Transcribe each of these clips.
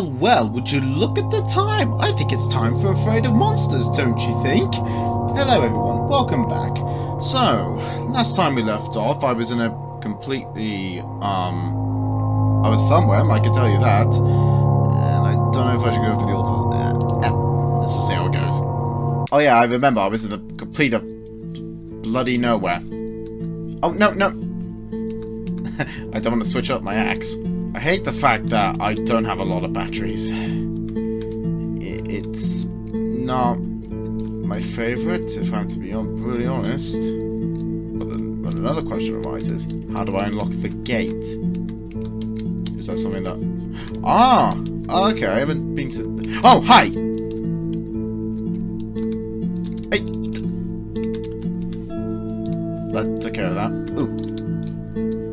Well, would you look at the time? I think it's time for Afraid of Monsters, don't you think? Hello everyone, welcome back. So, last time we left off, I was in a completely, I was somewhere, I can tell you that. And I don't know if I should go for the altar. Let's just see how it goes. Oh yeah, I remember, I was in the complete of bloody nowhere. Oh, no, no! I don't want to switch up my axe. I hate the fact that I don't have a lot of batteries. It's not my favorite, if I'm to be really honest. But another question arises, how do I unlock the gate? Is that something that... Ah! Okay, I haven't been to... Oh, hi! Hey! That took care of that. Ooh.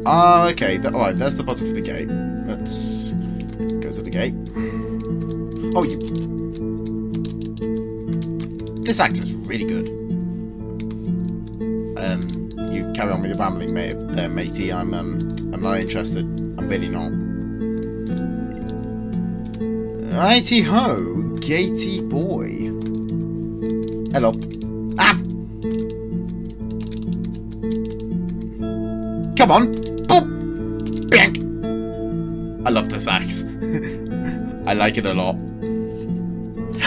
Ah, okay, alright, there's the button for the gate. Let's go to the gate. Oh, you... This axe is really good. You carry on with your rambling, matey. I'm not interested. I'm really not. Righty ho, gatey boy. Hello. Ah! Come on! Boop! Bang! I love this axe. I like it a lot.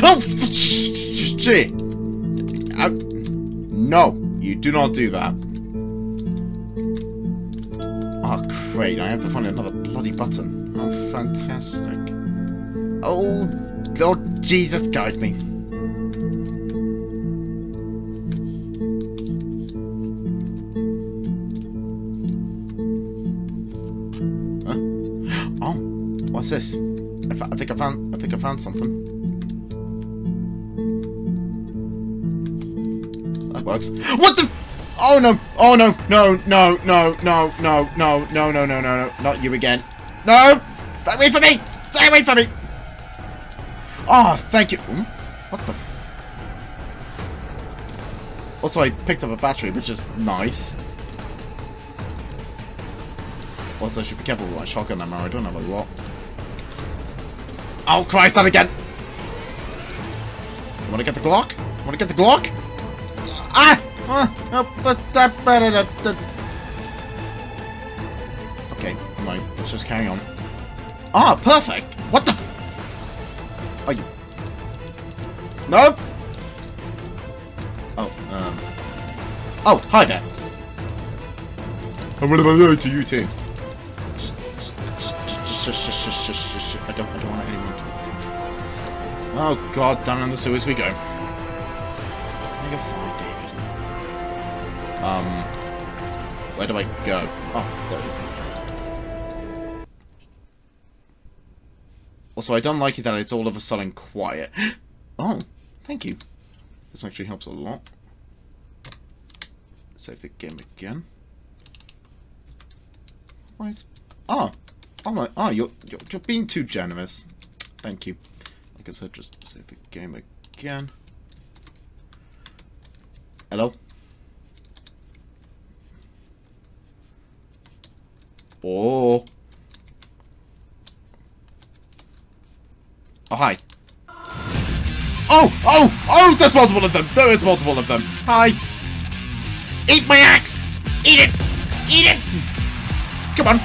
Oh, shit! No, you do not do that. Oh, great! I have to find another bloody button. Oh, fantastic! Oh, Lord Jesus, guide me. What's this? I think I found something. That works. What the? Oh no! Oh no! No! No! No! No! No! No! No! No! No! No! Not you again! No! Stay away from me! Stay away from me! Ah, oh, thank you. What the? Also, I picked up a battery, which is nice. Also, I should be careful with my shotgun ammo. I don't have a lot. Oh, Christ, that again! Want to get the Glock? Want to get the Glock? Ah! Okay, right, let's just carry on. Ah, perfect! What the f... Are you... Nope! Oh, Oh, hi there! And what about you to you, too? I don't want anyone to... Oh god, down in the sewers we go. I think I'm fine, David. Where do I go? Oh, there it is. Also, I don't like it that it's all of a sudden quiet. Oh, thank you. This actually helps a lot. Save the game again. Why is... Oh! Oh my! Oh, you're being too generous. Thank you. Like I said, just save the game again. Hello. Oh. Oh hi. Oh oh oh! There's multiple of them. There is multiple of them. Hi. Eat my axe. Eat it. Eat it. Come on.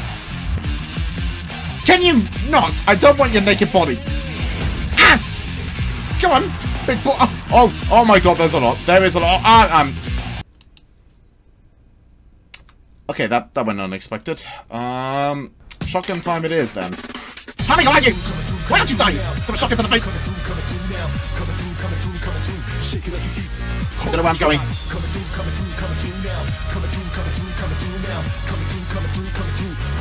Can you not? I don't want your naked body. Ah! Come on, big boy. Oh, oh my god, there's a lot. There is a lot. Okay, that went unexpected. Shotgun time it is then. Tommy, why are you? Why don't you die? Throw a shotgun to the face. I don't know where I'm going.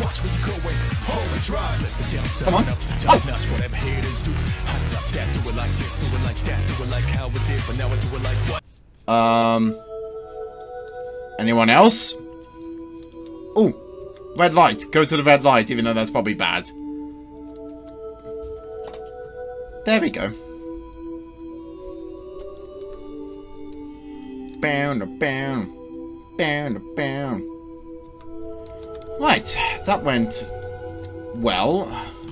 Watch where you go away, hold drive, let the down side up to tell notch what I'm here to do. I tough that, do it like this, do it like that, do it like how it did, but now I do it like what? Anyone else? Oh, red light, go to the red light, even though that's probably bad. There we go. Bound, bound, bound, bound. Right, that went well.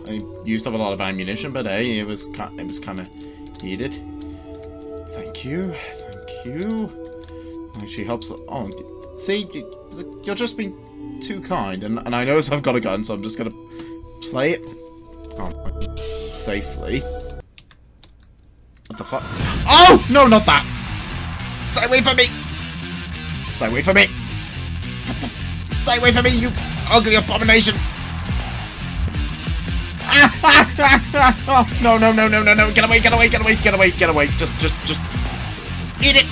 I used up a lot of ammunition, but hey, it was kind of needed. Thank you, thank you. Actually helps. Oh, see, you're just being too kind, and I notice I've got a gun, so I'm just gonna play it safely. What the fuck? Oh no, not that! Stay away from me! Stay away from me! What the? Stay away from me, you ugly abomination! Oh, no, get away, just eat it!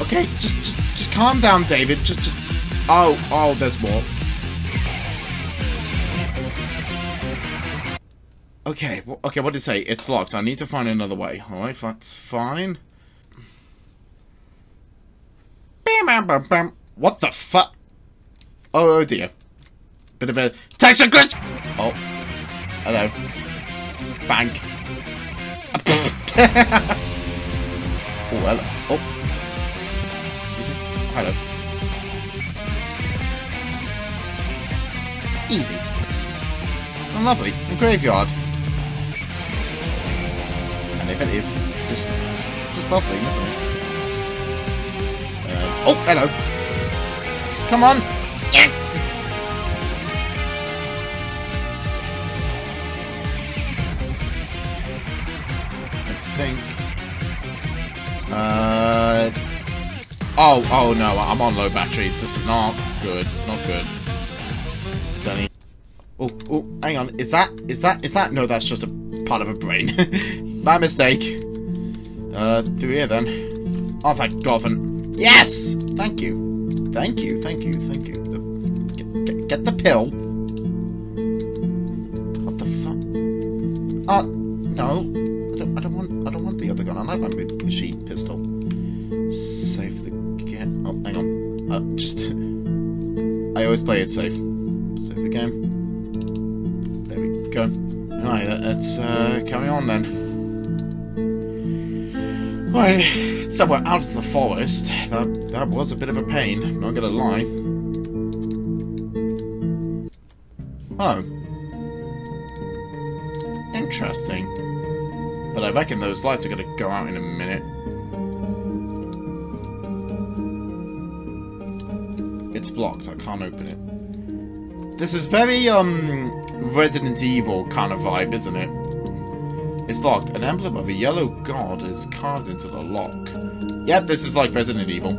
Okay, just calm down, David, just, oh, there's more. Okay, okay, what did it say? It's locked, I need to find another way, alright, that's fine. What the fuck? Oh dear. Bit of a texture glitch! Oh. Hello. Bang. Oh, hello. Oh. Excuse me. Hello. Easy. And lovely. A graveyard. And effective. Just lovely, isn't it? Oh, hello. Come on. Yeah. I think. Oh no, I'm on low batteries. This is not good. Is any... Oh, hang on. Is that? No, that's just a part of a brain. My mistake. Through here then. Oh, thank God. Yes! Thank you. Get the pill. What the fuck? No. I don't want the other gun. I like my machine pistol. Save the game. Oh, hang on. I always play it safe. Save the game. There we go. Alright, let's carry on then. Right, so we're out of the forest. That was a bit of a pain, I'm not gonna lie. Oh. Interesting. But I reckon those lights are gonna go out in a minute. It's blocked, I can't open it. This is very, Resident Evil kind of vibe, isn't it? It's locked. An emblem of a yellow god is carved into the lock. Yep, this is like Resident Evil.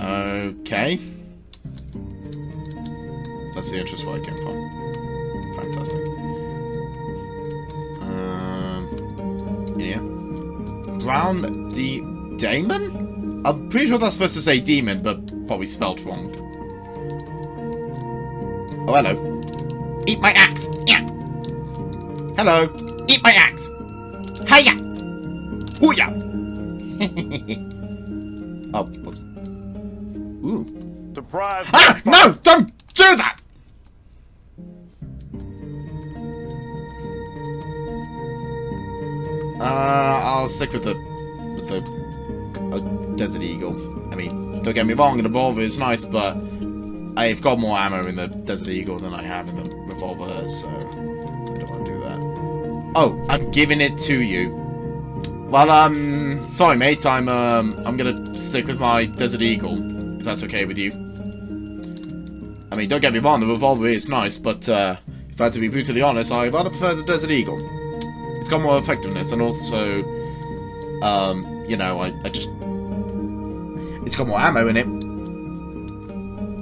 Okay. That's the entrance where I came from. Fantastic. Yeah. Brown Damon? I'm pretty sure that's supposed to say demon, but probably spelled wrong. Oh, hello. Eat my axe! Yeah! Hello! Eat my axe! Hiya! Hooya! Oh, whoops. Ooh. Surprise! Ah! No! Don't do that! I'll stick with the Desert Eagle. I mean, don't get me wrong, the revolver is nice, but I've got more ammo in the Desert Eagle than I have in the revolver, so I don't want to do that. Oh, I'm giving it to you. Well, sorry, mate. I'm gonna stick with my Desert Eagle, if that's okay with you. I mean, don't get me wrong, the revolver is nice, but if I had to be brutally honest, I rather prefer the Desert Eagle. It's got more effectiveness, and also, you know, it's got more ammo in it.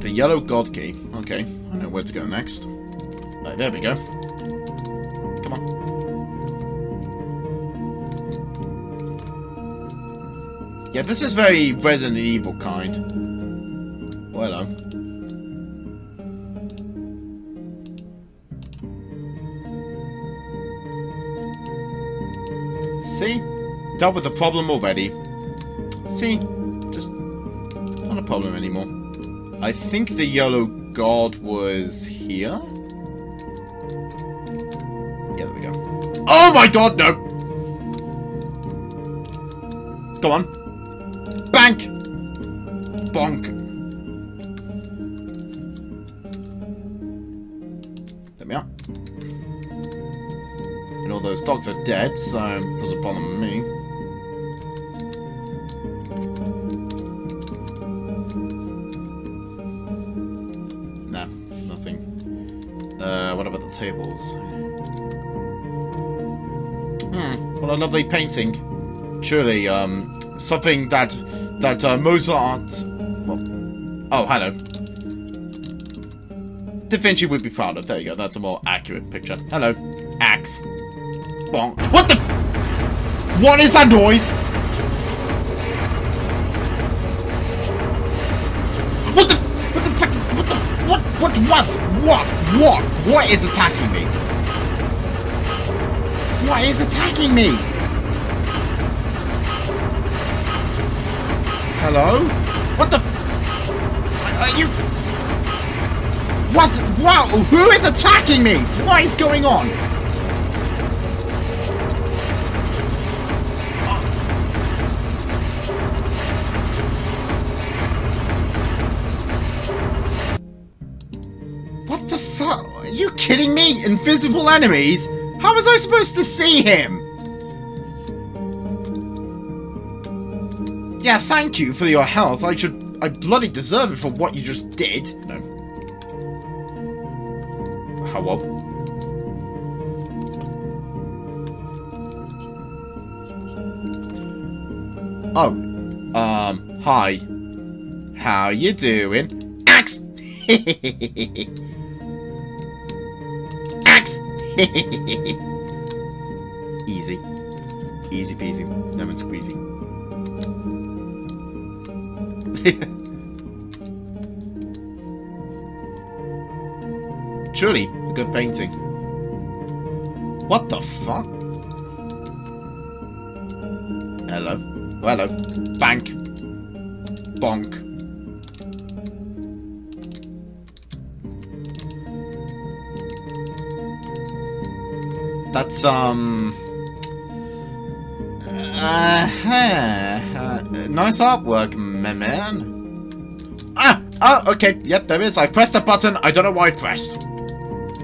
The yellow god key. Okay, I know where to go next. Right, there we go. Come on. Yeah, this is very Resident Evil kind. Well, hello. See? Dealt with the problem already. See? Just not a problem anymore. I think the yellow god was here. Yeah, there we go. Oh my god, no! Go on. Bank! Bonk. we are. And all those dogs are dead, so it doesn't bother me. Nah, nothing. What about the tables? What a lovely painting. Truly, something that Mozart... Well, oh, hello. Da Vinci would be proud of. There you go, that's a more accurate picture. Hello. Axe. Bonk. What the... What is that noise? What the... What the fuck... What the... What is attacking me? What is attacking me? Hello? What the... Are you... What? Wow! Who is attacking me? What is going on? What the fuck? Are you kidding me? Invisible enemies? How was I supposed to see him? Yeah, thank you for your health. I bloody deserve it for what you just did. No. How up? Oh. Hi. How you doing? Axe! Axe! Easy. Easy peasy. Lemon squeezy. Surely, a good painting. What the fuck? Hello. Oh, hello. Bank. Bonk. That's, nice artwork, my man. Ah! Oh, okay. Yep, there is. I pressed a button. I don't know why I pressed.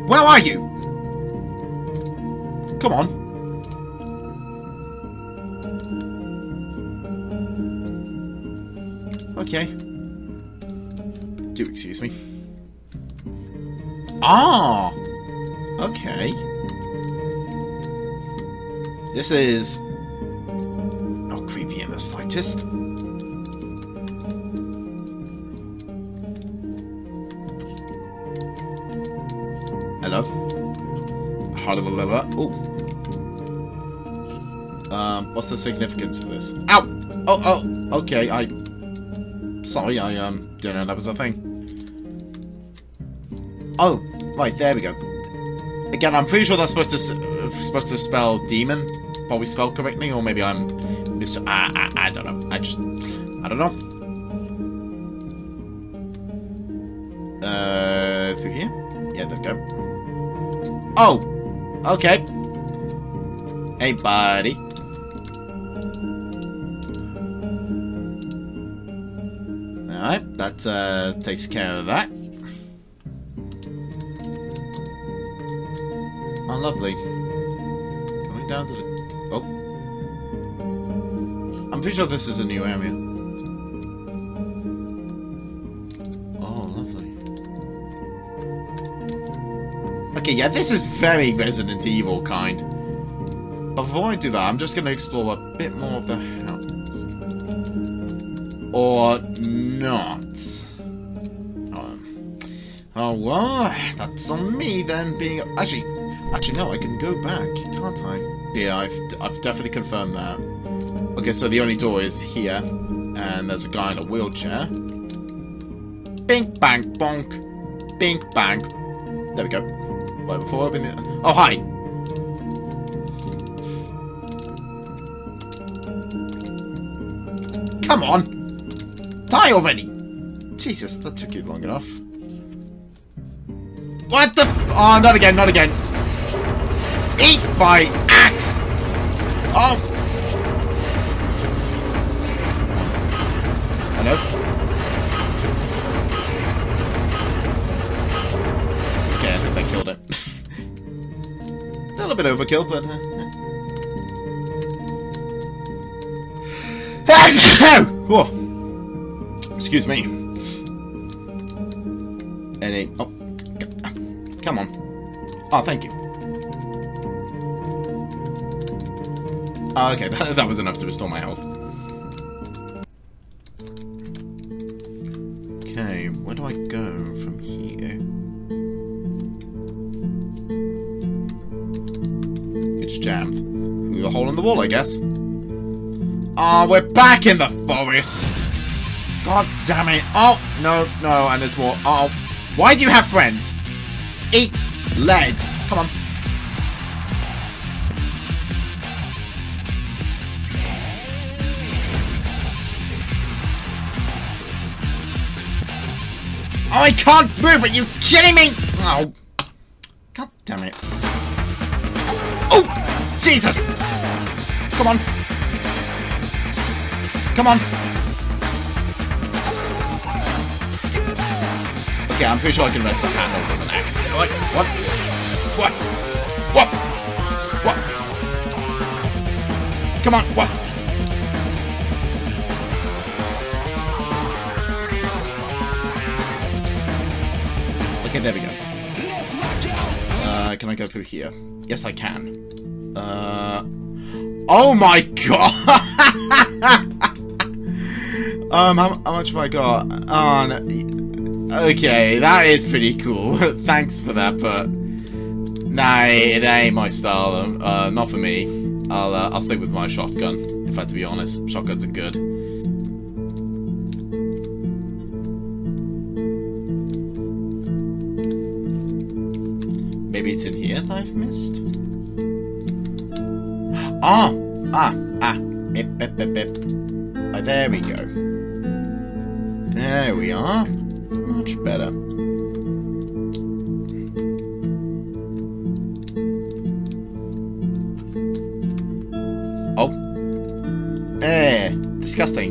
Where are you? Come on. Okay. Do excuse me. Ah! Okay. This is not creepy in the slightest. Hello. Oh. What's the significance of this? Ow! Oh, oh, okay, sorry, I didn't know that was a thing. Oh, right, there we go. Again, I'm pretty sure that's supposed to spell demon. Probably spelled correctly, or maybe I'm I don't know. I don't know. Through here? Yeah, there we go. Oh! Okay. Hey, buddy. Alright, that takes care of that. Oh, lovely. Going down to the... Oh. I'm pretty sure this is a new area. Oh, lovely. Okay, yeah, this is very Resident Evil kind. Before I do that, I'm just going to explore a bit more of the house. Or not. Oh, well, that's on me then being... Actually, no, I can go back, can't I? Yeah, I've definitely confirmed that. Okay, so the only door is here, and there's a guy in a wheelchair. Bink, bang, bonk. Bink, bang. There we go. Wait, before I open it... Oh, hi! Come on! Die already! Jesus, that took you long enough. What the f... Oh, not again, not again. Eat my axe! Oh! Hello? Okay, I think I killed it. overkill, but... oh. Excuse me. And it... Oh. Come on. Oh, thank you. Oh, okay, that was enough to restore my health. Okay, where do I go from here? It's jammed. Through the hole in the wall, I guess. Ah, oh, we're back in the forest! God damn it! Oh, no, no, and there's more. Oh, why do you have friends? Eat lead! Come on. Oh, I can't move! Are you kidding me? Oh. God damn it. Oh! Jesus! Come on. Come on. Okay, I'm pretty sure I can rest the handle with an axe. Like, what? What? What? What? Come on, what? Okay, there we go. Can I go through here? Yes, I can. Oh my god! How much have I got? Oh, no. Okay, that is pretty cool. Thanks for that, but... Nah, it ain't my style. Not for me. I'll stick with my shotgun, if I have to be honest. Shotguns are good. Maybe it's in here that I've missed? Ah! Ah! Ah! Ip, ip, ip, ip. Oh, there we go. There we are. Much better. Oh. Eh. Disgusting.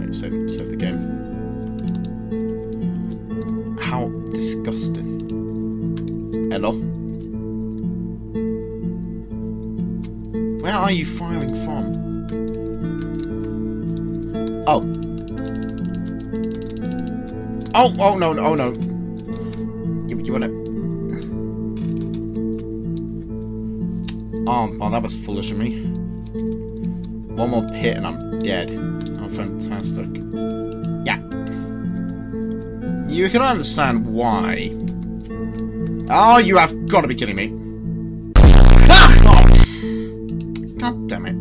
Wait, save the game. How disgusting. Hello? Where are you firing from? Oh. Oh, oh no, oh no. You wanna... Oh, oh, that was foolish of me. One more pit and I'm dead. Oh, fantastic. Yeah. You can understand why. Oh, you have got to be kidding me. Ah! Oh. God damn it.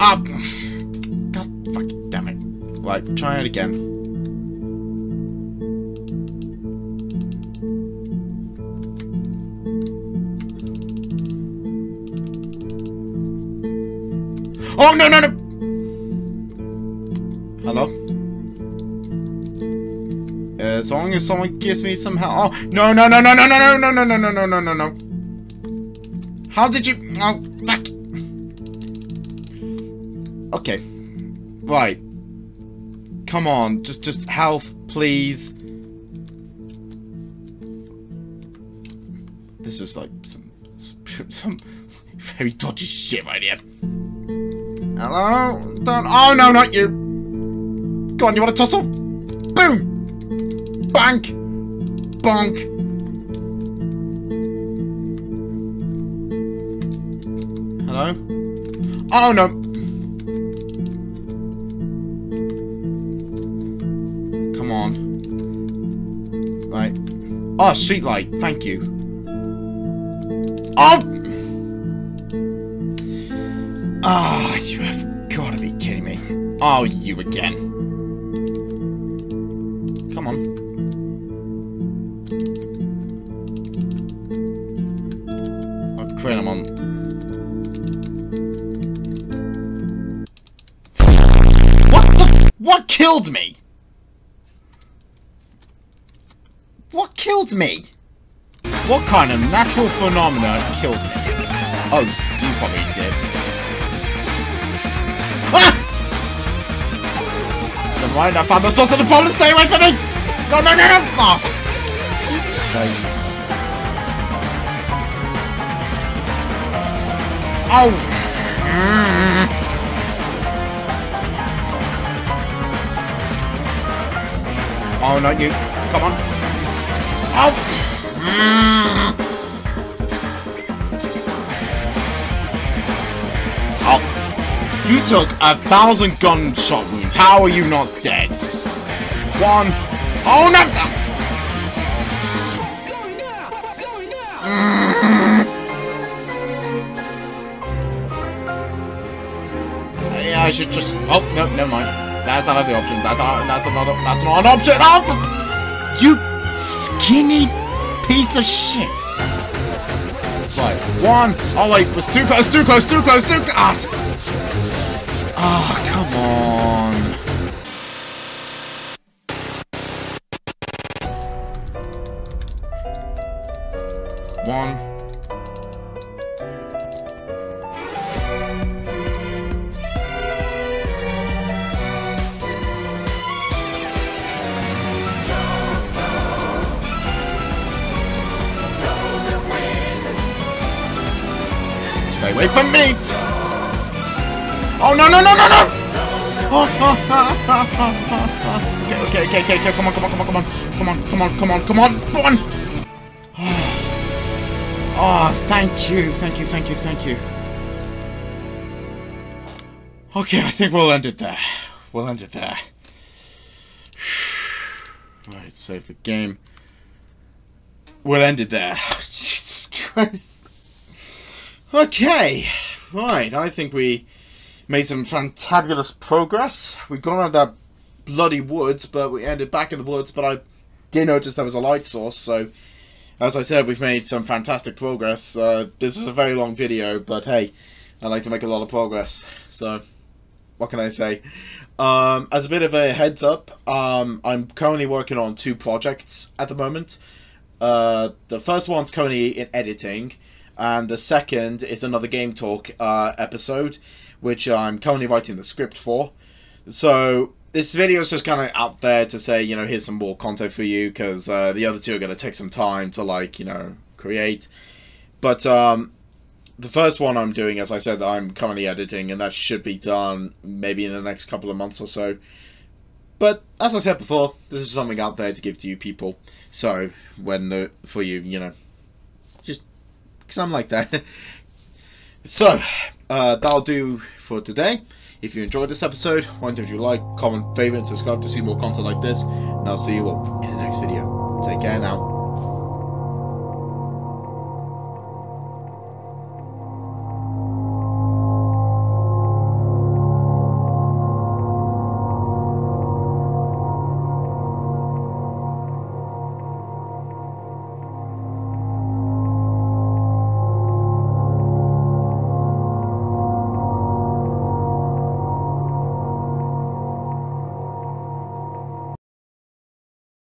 Ah! God fuck damn it. Right, try it again. Oh, no, no, no! As long as someone gives me some help. Oh no no no no no no no no no no no no no no. How did you? Oh, fuck. Okay, right. Come on, just health, please. This is like some very dodgy shit right here. Hello? Don't. Oh no, not you. Go on, you want to tussle? Boom. Bank! Bonk! Hello? Oh no! Come on. Right. Oh, street light, thank you. Oh! Ah, oh, you have gotta be kidding me. Oh, you again. Come on. I'm on. What the? What killed me? What killed me? What kind of natural phenomena killed me? Oh, you probably did. Ah! Never mind, I found the source of the problem. Stay away from me! No, no, no, no! Oh, save me. Oh! Oh, not you. Come on. Oh! Oh. You took 1,000 gunshot wounds. How are you not dead? One. Oh, no! What's going on? What's going on? Yeah, I should just... Oh, no, never mind. That's another option. That's not an option. Oh! You... skinny piece of shit. Right, one. Oh wait, it was too close, too close, too close, too close. Ah, oh, come on. Stay away from me! Oh no no no no no! Okay, okay, come on, come on! Oh, thank you. Okay, I think we'll end it there. Alright, save the game. We'll end it there. Jesus Christ. Okay, right, I think we made some fantabulous progress. We got out of that bloody woods, but we ended back in the woods, but I did notice there was a light source, so as I said, we've made some fantastic progress. This is a very long video, but hey, I like to make a lot of progress, so what can I say? As a bit of a heads up, I'm currently working on 2 projects at the moment. The first one's currently in editing, and the second is another Game Talk episode, which I'm currently writing the script for. So this video is just kind of out there to say, you know, here's some more content for you, because the other two are going to take some time to, like, you know, create. But the first one I'm doing, as I said, I'm currently editing, and that should be done maybe in the next couple of months or so. But as I said before, this is something out there to give to you people. So when for you, you know, something like that. So that'll do for today. If you enjoyed this episode, why don't you like, comment, favorite, and subscribe to see more content like this, and I'll see you all in the next video. Take care now.